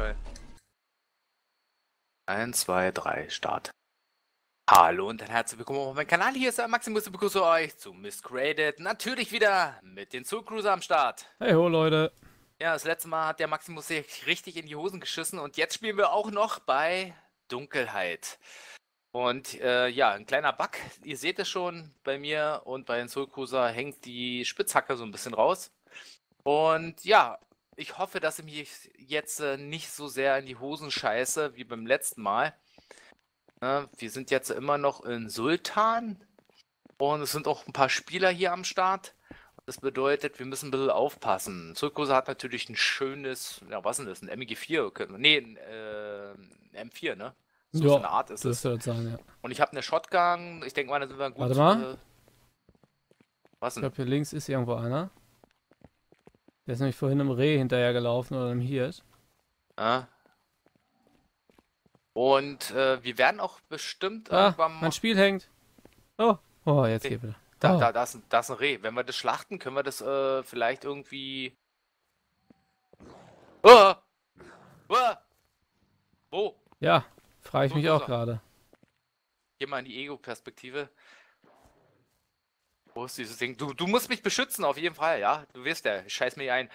Vorteil. 1, 2, 3, Start. Hallo und herzlich willkommen auf meinem Kanal. Hier ist der Maximus und begrüße euch zu Miss Created. Natürlich wieder mit den Soulcruiser am Start. Hey ho, Leute. Ja, das letzte Mal hat der Maximus sich richtig in die Hosen geschissen und jetzt spielen wir auch noch bei Dunkelheit. Und ja, ein kleiner Bug. Ihr seht es schon, bei mir und bei den Zulkuser hängt die Spitzhacke so ein bisschen raus. Und ja, ich hoffe, dass ich mich jetzt nicht so sehr in die Hosen scheiße wie beim letzten Mal. Wir sind jetzt immer noch in Sultan und es sind auch ein paar Spieler hier am Start. Das bedeutet, wir müssen ein bisschen aufpassen. Zulkuser hat natürlich ein schönes, ja, was denn das? Ein MG4? Nee, ein M4, ne? So ja, eine Art ist das es. Sein, ja. Und ich habe eine Shotgun, ich denke mal, da sind wir gut. Warte mal. Was denn? Ich glaube, hier links ist irgendwo einer. Der ist nämlich vorhin einem Reh hinterher gelaufen oder einem Hirsch. Ah. Und wir werden auch bestimmt irgendwann mal... Mein Spiel hängt. Oh, jetzt geht wieder. Da ist ein Reh. Wenn wir das schlachten, können wir das vielleicht irgendwie... Wo? Ja. Frage ich mich auch gerade. Geh mal in die Ego-Perspektive. Wo ist dieses Ding? Du musst mich beschützen, auf jeden Fall, ja? Du wirst ja, scheiß mich ein.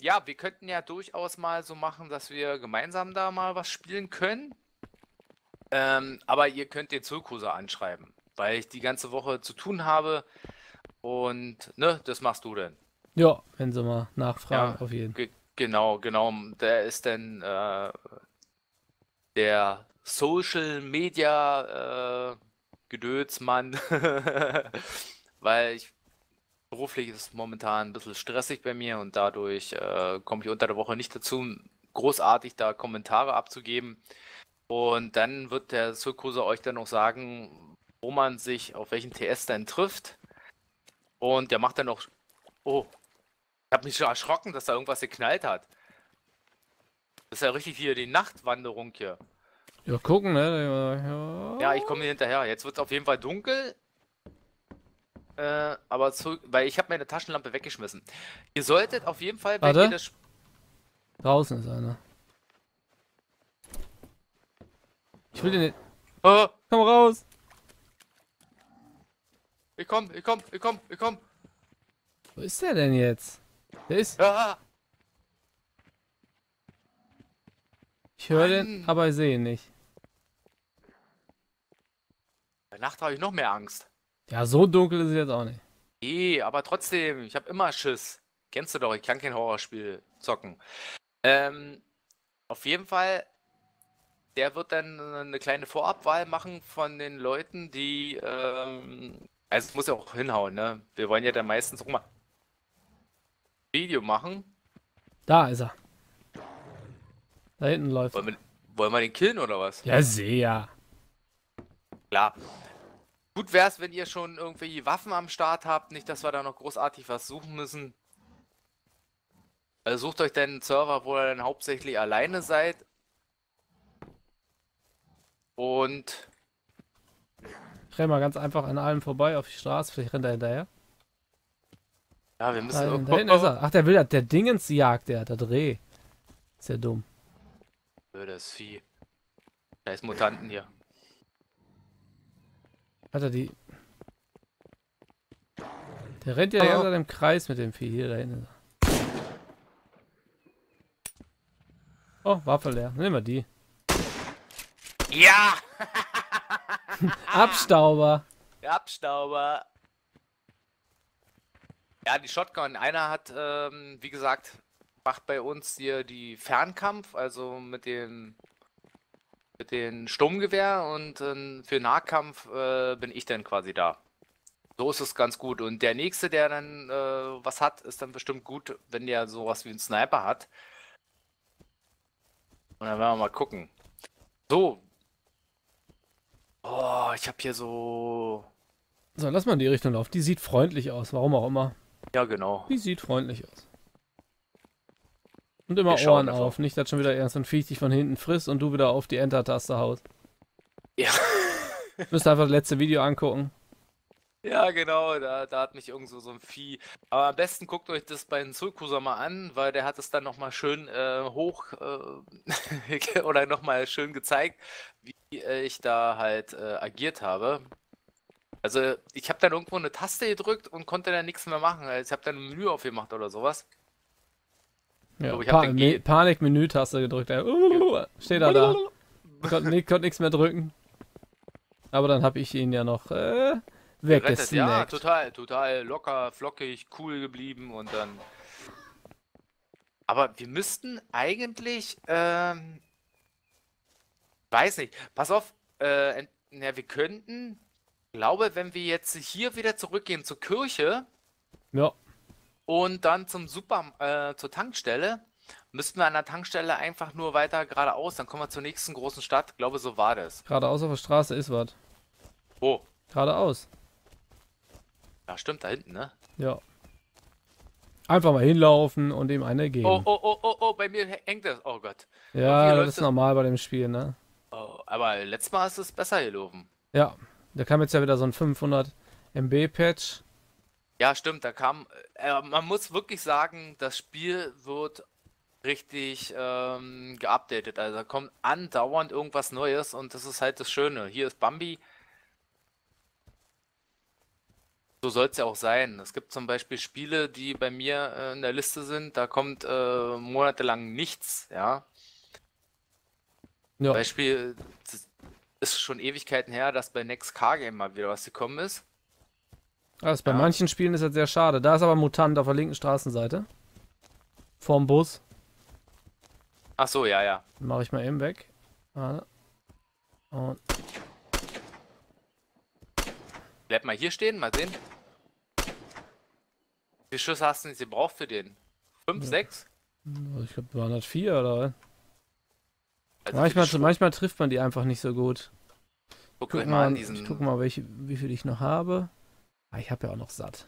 Ja, wir könnten ja durchaus mal so machen, dass wir gemeinsam da mal was spielen können. Aber ihr könnt den Zulkuser anschreiben, weil ich die ganze Woche zu tun habe. Und, ne, das machst du denn. Ja, wenn sie mal nachfragen, ja, auf jeden Fall. Genau. Der ist denn, der Social Media Gedötsmann, weil beruflich ist es momentan ein bisschen stressig bei mir und dadurch komme ich unter der Woche nicht dazu, großartig da Kommentare abzugeben. Und dann wird der Zirkuser euch dann noch sagen, wo man sich auf welchen TS dann trifft. Und der macht dann noch. Oh, ich habe mich schon erschrocken, dass da irgendwas geknallt hat. Das ist ja richtig hier die Nachtwanderung hier. Ja, gucken, ne? Ja, ich komme hier hinterher. Jetzt wird es auf jeden Fall dunkel. Aber zurück, weil ich habe meine Taschenlampe weggeschmissen. Ihr solltet auf jeden Fall... Warte. Draußen ist einer. Ich will den nicht... Oh. Komm raus! Ich komm! Wo ist der denn jetzt? Der ist... Ah. Ich höre den, aber ich sehe ihn nicht. Bei Nacht habe ich noch mehr Angst. Ja, so dunkel ist es jetzt auch nicht. Aber trotzdem, ich habe immer Schiss. Kennst du doch, ich kann kein Horrorspiel zocken. Auf jeden Fall, der wird dann eine kleine Vorabwahl machen von den Leuten, die, also es muss ja auch hinhauen, ne? Wir wollen ja dann meistens auch mal Video machen. Da ist er. Da hinten läuft. Wollen wir den killen oder was? Ja, sehr. Klar. Gut wär's, wenn ihr schon irgendwelche Waffen am Start habt. Nicht, dass wir da noch großartig was suchen müssen. Also sucht euch dann einen Server, wo ihr dann hauptsächlich alleine seid. Und... Ich renn mal ganz einfach an allem vorbei auf die Straße. Vielleicht rennt er hinterher. Ja, wir müssen... Ach, der will das. Der Dingens jagt, der Dreh. Ist ja dumm. Das Vieh. Da ist Mutanten hier. Alter, die... Der rennt ja ganz im Kreis mit dem Vieh hier da hinten. Oh, Waffe leer. Nehmen wir die. Ja! Abstauber. Der Abstauber. Ja, die Shotgun. Einer hat, wie gesagt... macht bei uns hier die Fernkampf, also mit den Sturmgewehr und für Nahkampf bin ich dann quasi da. So ist es ganz gut. Und der Nächste, der dann was hat, ist dann bestimmt gut, wenn der sowas wie einen Sniper hat. Und dann werden wir mal gucken. So. Oh, ich habe hier so... So, lass mal in die Richtung laufen. Die sieht freundlich aus, warum auch immer. Ja, genau. Die sieht freundlich aus. Und immer Ohren auf, nicht, dass schon wieder erst ein Viech dich von hinten frisst und du wieder auf die Enter-Taste haust. Ja. Müsst einfach das letzte Video angucken. Ja, genau, da hat mich irgend so ein Vieh. Aber am besten guckt euch das bei den Zulkuser mal an, weil der hat es dann nochmal schön hoch oder nochmal schön gezeigt, wie ich da halt agiert habe. Also ich habe dann irgendwo eine Taste gedrückt und konnte dann nichts mehr machen. Also ich habe dann ein Menü aufgemacht oder sowas. Ja, Panik-Menü-Taste gedrückt. Steht er da. Konnte nichts mehr drücken. Aber dann habe ich ihn ja noch weggesnackt. Ja, total locker, flockig, cool geblieben und dann... Aber wir müssten eigentlich... weiß nicht. Pass auf. Ja, wir könnten... Ich glaube, wenn wir jetzt hier wieder zurückgehen zur Kirche, ja, und dann zum zur Tankstelle, müssten wir an der Tankstelle einfach nur weiter geradeaus, dann kommen wir zur nächsten großen Stadt. Ich glaube, so war das. Geradeaus auf der Straße ist was. Wo? Geradeaus. Ja, stimmt, da hinten, ne? Ja. Einfach mal hinlaufen und ihm eine geben. Oh, bei mir hängt das. Oh Gott. Ja, das ist normal bei dem Spiel, ne? Oh, aber letztes Mal ist es besser gelaufen. Ja. Da kam jetzt ja wieder so ein 500 MB-Patch. Ja, stimmt, da kam... man muss wirklich sagen, das Spiel wird richtig geupdatet. Also da kommt andauernd irgendwas Neues und das ist halt das Schöne. Hier ist Bambi. So soll es ja auch sein. Es gibt zum Beispiel Spiele, die bei mir in der Liste sind. Da kommt monatelang nichts, ja. Ja. Beispiel... Ist schon Ewigkeiten her, dass bei Next Car Game mal wieder was gekommen ist. Also bei manchen Spielen ist das sehr schade. Da ist aber Mutant auf der linken Straßenseite. Vorm Bus. Ach so, ja. Mache ich mal eben weg. Und bleib mal hier stehen, mal sehen. Wie viele Schüsse hast du denn gebraucht für den? 5, 6? Ja. Ich glaube, waren das 4 oder? Also manchmal trifft man die einfach nicht so gut. Ich guck mal, wie viel ich noch habe. Ah, ich habe ja auch noch satt.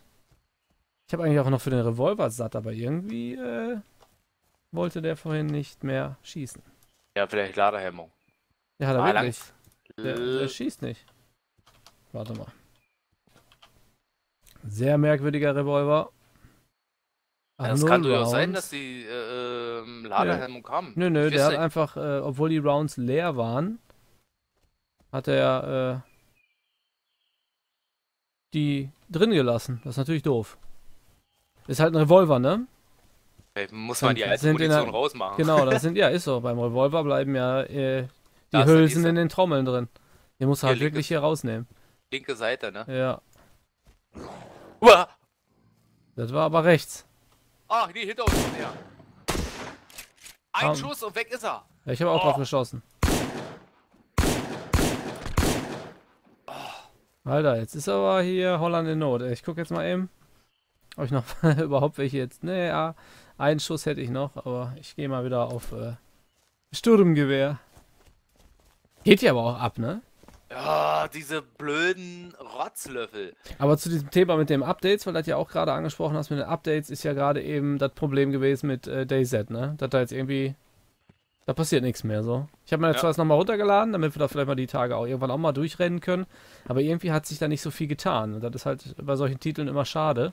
Ich habe eigentlich auch noch für den Revolver satt, aber irgendwie wollte der vorhin nicht mehr schießen. Ja, vielleicht Ladehemmung. Ja, hat er wirklich. Der schießt nicht. Warte mal. Sehr merkwürdiger Revolver. Ja, das kann durchaus sein, dass die Ladehemmung haben. Nö, der hat einfach, obwohl die Rounds leer waren, hat er die drin gelassen. Das ist natürlich doof. Ist halt ein Revolver, ne? Vielleicht muss man die alte Munition halt rausmachen. Genau, das sind, ja, ist so. Beim Revolver bleiben ja die Hülsen in den Trommeln drin. Den musst du halt wirklich hier rausnehmen. Linke Seite, ne? Ja. Uah! Das war aber rechts. Ach, die hinter uns sind ja. Ein Schuss und weg ist er. Ja, ich habe auch drauf geschossen. Oh. Alter, jetzt ist aber hier Holland in Not. Ich gucke jetzt mal eben, ob ich noch überhaupt welche jetzt... Naja, einen Schuss hätte ich noch, aber ich gehe mal wieder auf Sturmgewehr. Geht ja aber auch ab, ne? Ja, diese blöden Rotzlöffel. Aber zu diesem Thema mit den Updates, weil du das ja auch gerade angesprochen hast, mit den Updates ist ja gerade eben das Problem gewesen mit DayZ, ne? Dass da jetzt irgendwie, da passiert nichts mehr so. Ich habe mir jetzt zwar jetzt nochmal runtergeladen, damit wir da vielleicht mal die Tage auch irgendwann auch mal durchrennen können, aber irgendwie hat sich da nicht so viel getan. Und das ist halt bei solchen Titeln immer schade.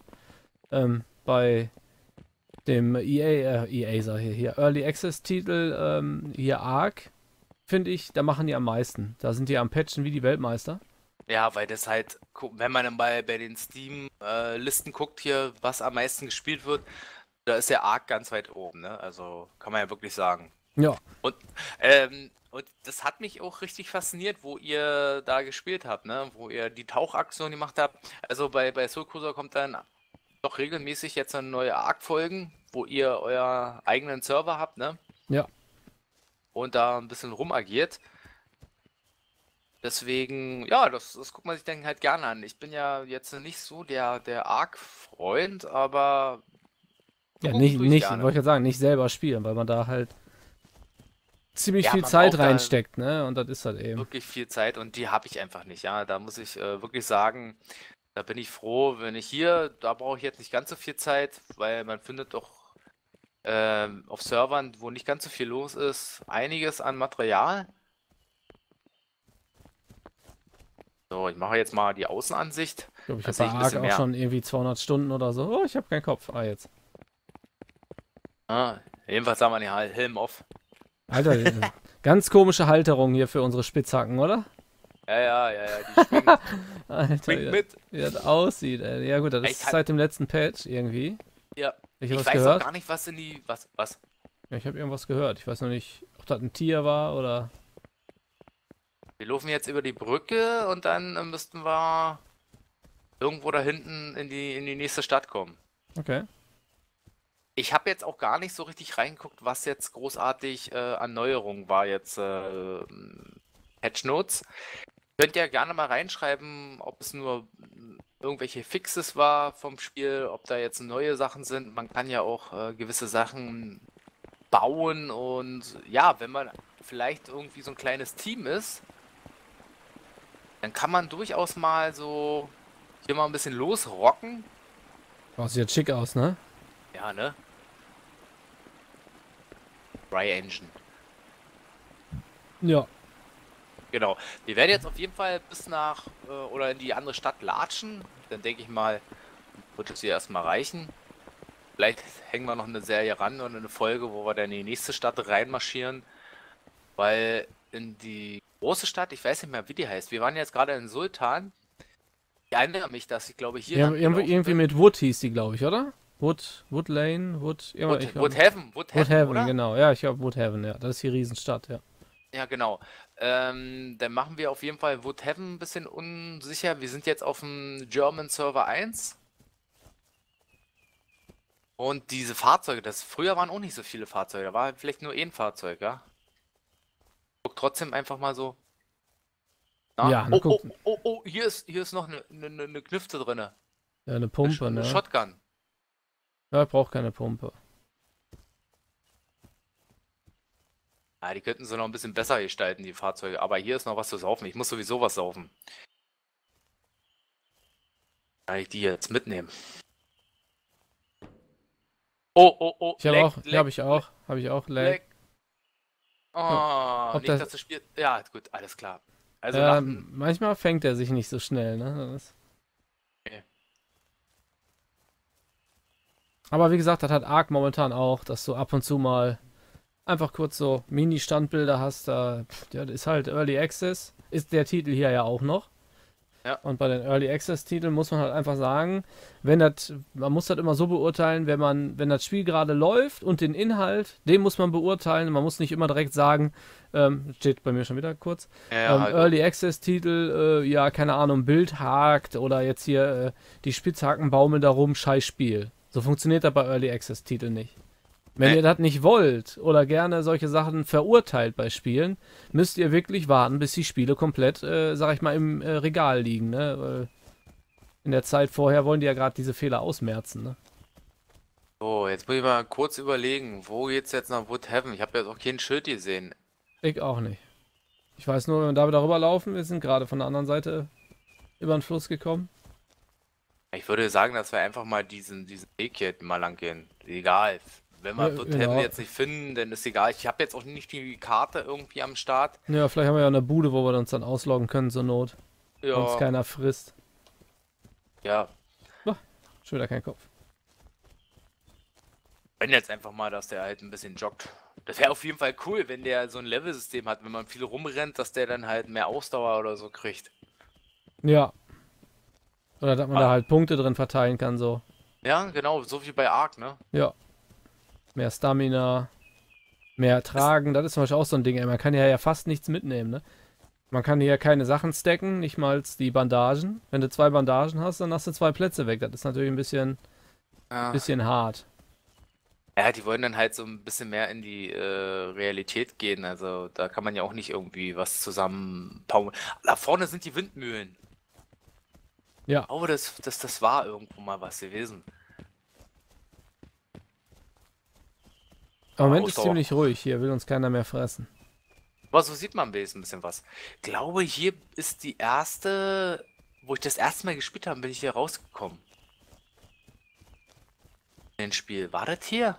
Bei dem EA Early Access Titel, hier Ark, finde ich, da machen die am meisten. Da sind die am Patchen wie die Weltmeister. Ja, weil das halt, wenn man bei den Steam-Listen guckt hier, was am meisten gespielt wird, da ist der Ark ganz weit oben, ne? Also kann man ja wirklich sagen. Ja. Und das hat mich auch richtig fasziniert, wo ihr da gespielt habt, ne? Wo ihr die Tauchaktion gemacht habt. Also bei Soulcruiser kommt dann doch regelmäßig jetzt eine neue Ark-Folgen, wo ihr euer eigenen Server habt, ne? Ja. Und da ein bisschen rumagiert. Deswegen, ja, das guckt man sich dann halt gerne an. Ich bin ja jetzt nicht so der Ark-Freund, aber... Ja, wollte ich ja sagen, nicht selber spielen, weil man da halt ziemlich viel Zeit reinsteckt, ne? Und das ist halt eben... Wirklich viel Zeit und die habe ich einfach nicht, ja. Da muss ich wirklich sagen, da bin ich froh, wenn ich hier... Da brauche ich jetzt nicht ganz so viel Zeit, weil man findet doch auf Servern, wo nicht ganz so viel los ist, einiges an Material. So, ich mache jetzt mal die Außenansicht. Ich glaube, ich habe bei Ark auch schon irgendwie 200 Stunden oder so. Oh, ich habe keinen Kopf. Ah, jetzt. Ah, jedenfalls haben wir den Helm off. Alter, ganz komische Halterung hier für unsere Spitzhacken, oder? Ja, die springt. Alter, springt mit. Wie das aussieht, ey. Ja gut, das ist seit dem letzten Patch irgendwie. Ja. Ich weiß auch gar nicht, was in die... Was? Ja, ich habe irgendwas gehört. Ich weiß noch nicht, ob das ein Tier war oder... Wir laufen jetzt über die Brücke und dann müssten wir irgendwo da hinten in die nächste Stadt kommen. Okay. Ich habe jetzt auch gar nicht so richtig reingeguckt, was jetzt großartig an Neuerungen war jetzt Patch Notes. Könnt ihr gerne mal reinschreiben, ob es nur irgendwelche Fixes war vom Spiel, ob da jetzt neue Sachen sind. Man kann ja auch gewisse Sachen bauen und ja, wenn man vielleicht irgendwie so ein kleines Team ist, dann kann man durchaus mal so hier mal ein bisschen losrocken. Oh, sieht jetzt schick aus, ne? Ja, ne? Dry Engine. Ja. Genau. Wir werden jetzt auf jeden Fall bis nach oder in die andere Stadt latschen. Dann denke ich mal, wird es hier erstmal reichen. Vielleicht hängen wir noch eine Serie ran und eine Folge, wo wir dann in die nächste Stadt reinmarschieren. Weil in die große Stadt, ich weiß nicht mehr, wie die heißt. Wir waren jetzt gerade in Sultan. Ich erinnere mich, dass ich glaube hier... Ja, irgendwie mit Wood hieß die, glaube ich, oder? Wood Heaven, genau. Ja, ich glaube Wood Heaven, ja. Das ist die Riesenstadt, ja. Ja, genau. Dann machen wir auf jeden Fall Wood Heaven ein bisschen unsicher. Wir sind jetzt auf dem German Server 1. Und diese Fahrzeuge, früher waren auch nicht so viele Fahrzeuge. Da war vielleicht nur ein Fahrzeug, ja. Guck trotzdem einfach mal so. Na? Ja, oh, hier ist noch eine Knifte drin. Ja, eine Pumpe, ne? Eine Shotgun. Ja, ich brauche keine Pumpe. Ja, die könnten sie noch ein bisschen besser gestalten, die Fahrzeuge. Aber hier ist noch was zu saufen. Ich muss sowieso was saufen. Kann ich die jetzt mitnehmen? Oh. Habe ich auch Lag. Oh, nicht, dass das Spiel... Ja, gut, alles klar. Also manchmal fängt er sich nicht so schnell, ne? Aber wie gesagt, das hat Ark momentan auch, dass du ab und zu mal einfach kurz so Mini-Standbilder hast. Ja, das ist halt Early Access, ist der Titel hier ja auch noch. Ja. Und bei den Early Access-Titeln muss man halt einfach sagen, man muss das immer so beurteilen, wenn das Spiel gerade läuft und den Inhalt, den muss man beurteilen. Man muss nicht immer direkt sagen, steht bei mir schon wieder kurz, halt Early Access-Titel, ja, keine Ahnung, Bild hakt oder jetzt hier die Spitzhaken baumeln da rum, scheiß Spiel. So funktioniert das bei Early Access Titeln nicht. Wenn ihr das nicht wollt oder gerne solche Sachen verurteilt bei Spielen, müsst ihr wirklich warten, bis die Spiele komplett, sag ich mal, im Regal liegen. Ne? In der Zeit vorher wollen die ja gerade diese Fehler ausmerzen. Ne? So, jetzt muss ich mal kurz überlegen, wo geht's jetzt nach Wood Heaven? Ich habe jetzt auch kein Schild gesehen. Ich auch nicht. Ich weiß nur, wenn wir darüber laufen, wir sind gerade von der anderen Seite über den Fluss gekommen. Ich würde sagen, dass wir einfach mal diesen Weg hier mal lang gehen. Egal. Wenn wir Wood Heaven jetzt nicht finden, dann ist egal. Ich habe jetzt auch nicht die Karte irgendwie am Start. Ja, vielleicht haben wir ja eine Bude, wo wir uns dann ausloggen können zur Not. Ja. Wenn uns keiner frisst. Ja. Oh, schon wieder kein Kopf. Wenn jetzt einfach mal, dass der halt ein bisschen joggt. Das wäre auf jeden Fall cool, wenn der so ein Level-System hat. Wenn man viel rumrennt, dass der dann halt mehr Ausdauer oder so kriegt. Ja. Oder dass man da halt Punkte drin verteilen kann, so. Ja, genau, so wie bei Ark, ne? Ja. Mehr Stamina, mehr Tragen, das ist zum Beispiel auch so ein Ding, ey. Man kann ja fast nichts mitnehmen, ne? Man kann hier keine Sachen stacken, nicht mal die Bandagen. Wenn du 2 Bandagen hast, dann hast du 2 Plätze weg. Das ist natürlich ein bisschen hart. Ja, die wollen dann halt so ein bisschen mehr in die Realität gehen. Also da kann man ja auch nicht irgendwie was zusammenbauen. Da vorne sind die Windmühlen. Ja. Oh, das war irgendwo mal was gewesen. Im Moment ist ziemlich ruhig hier, will uns keiner mehr fressen. Aber so sieht man ein bisschen was. Ich glaube, hier ist die erste, wo ich das erste Mal gespielt habe, bin ich hier rausgekommen. In dem Spiel. War das hier?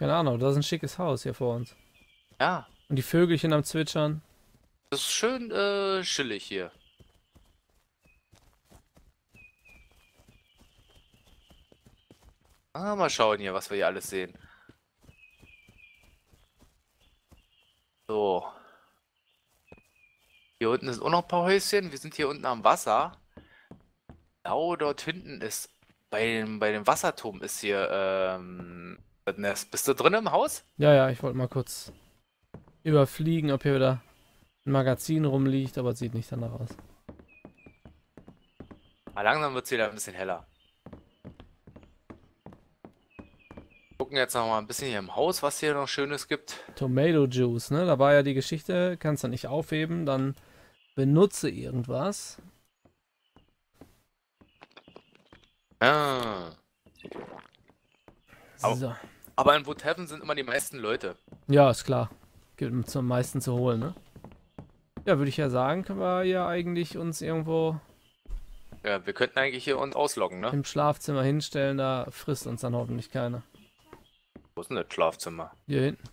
Keine Ahnung, das ist ein schickes Haus hier vor uns. Ja. Und die Vögelchen am Zwitschern. Das ist schön chillig hier. Ah, mal schauen hier, was wir hier alles sehen. So. Hier unten sind auch noch ein paar Häuschen. Wir sind hier unten am Wasser. Genau dort hinten ist, bei dem Wasserturm ist hier, das Nest. Bist du drin im Haus? Ja, ja, ich wollte mal kurz überfliegen, ob hier wieder ein Magazin rumliegt, aber es sieht nicht danach aus. Aber langsam wird es wieder ein bisschen heller. Gucken jetzt noch mal ein bisschen hier im Haus, was hier noch Schönes gibt. Tomato Juice, ne? Da war ja die Geschichte, kannst du nicht aufheben, dann benutze irgendwas. Ah. So. Aber in Wood Heaven sind immer die meisten Leute. Ja, ist klar. Gibt am meisten zu holen, ne? Ja, würde ich ja sagen, können wir ja eigentlich uns irgendwo... Ja, wir könnten eigentlich hier uns ausloggen, ne? Im Schlafzimmer hinstellen, da frisst uns dann hoffentlich keiner. Wo ist denn das Schlafzimmer? Hier hinten.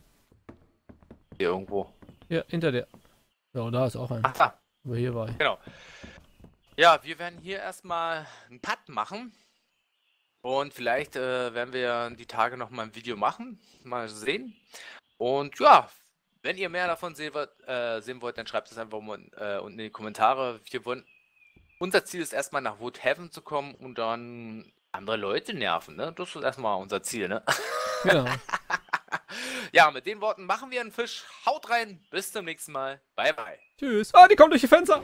Hier irgendwo. Ja, hinter dir. Ja, da ist auch ein. Ach, da. Aber hier war ich. Genau. Ja, wir werden hier erstmal einen Cut machen. Und vielleicht werden wir die Tage nochmal ein Video machen. Mal sehen. Und ja, wenn ihr mehr davon sehen wollt, dann schreibt es einfach mal unten in die Kommentare. Wir wollen... Unser Ziel ist erstmal nach Wood Heaven zu kommen und dann andere Leute nerven, ne? Das ist erstmal unser Ziel, ne? Ja. Ja, mit den Worten machen wir einen Fisch. Haut rein, bis zum nächsten Mal. Bye, bye. Tschüss. Ah, die kommt durch die Fenster.